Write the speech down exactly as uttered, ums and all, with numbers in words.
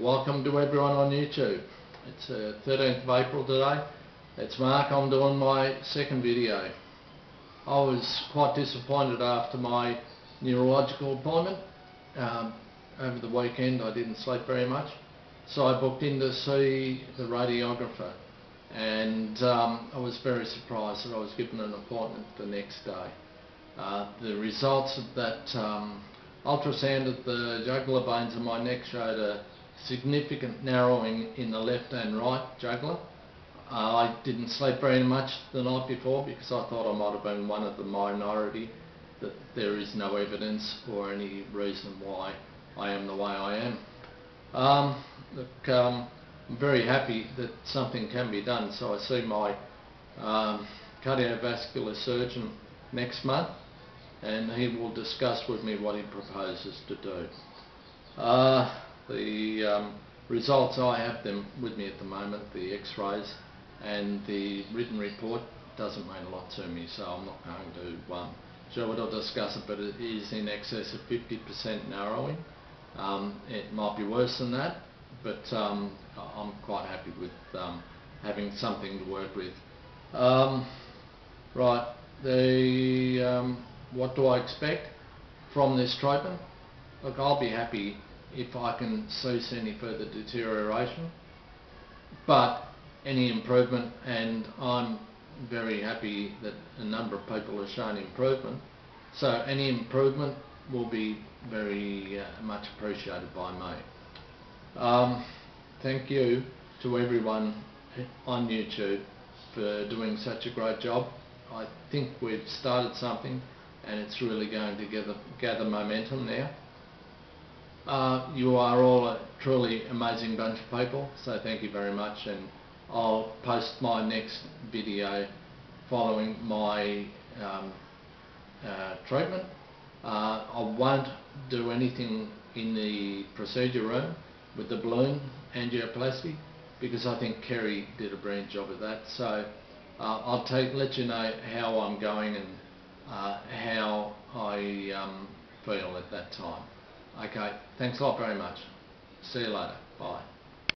Welcome to everyone on YouTube. It's the uh, thirteenth of April today. It's Mark. I'm doing my second video. I was quite disappointed after my neurological appointment. Um, over the weekend I didn't sleep very much, so I booked in to see the radiographer, and um, I was very surprised that I was given an appointment the next day. Uh, the results of that um, ultrasound of the jugular veins in my neck showed a significant narrowing in the left and right jugular. Uh, I didn't sleep very much the night before because I thought I might have been one of the minority, that there is no evidence or any reason why I am the way I am. Um, look, um, I'm very happy that something can be done, so I see my um, cardiovascular surgeon next month, and he will discuss with me what he proposes to do. Uh, The um, results, I have them with me at the moment, the x-rays, and the written report doesn't mean a lot to me, so I'm not going to um, show it or discuss it, but it is in excess of fifty percent narrowing. Um, it might be worse than that, but um, I'm quite happy with um, having something to work with. Um, right, the, um, what do I expect from this treatment? Look, I'll be happy if I can cease any further deterioration, but any improvement, and I'm very happy that a number of people have shown improvement, so any improvement will be very uh, much appreciated by me. Um, thank you to everyone on YouTube for doing such a great job. I think we've started something, and it's really going to gather, gather momentum now. Uh, you are all a truly amazing bunch of people, so thank you very much, and I'll post my next video following my um, uh, treatment. Uh, I won't do anything in the procedure room with the balloon angioplasty because I think Kerry did a brilliant job of that, so uh, I'll take, let you know how I'm going and uh, how I um, feel at that time. Okay, thanks a lot very much. See you later. Bye.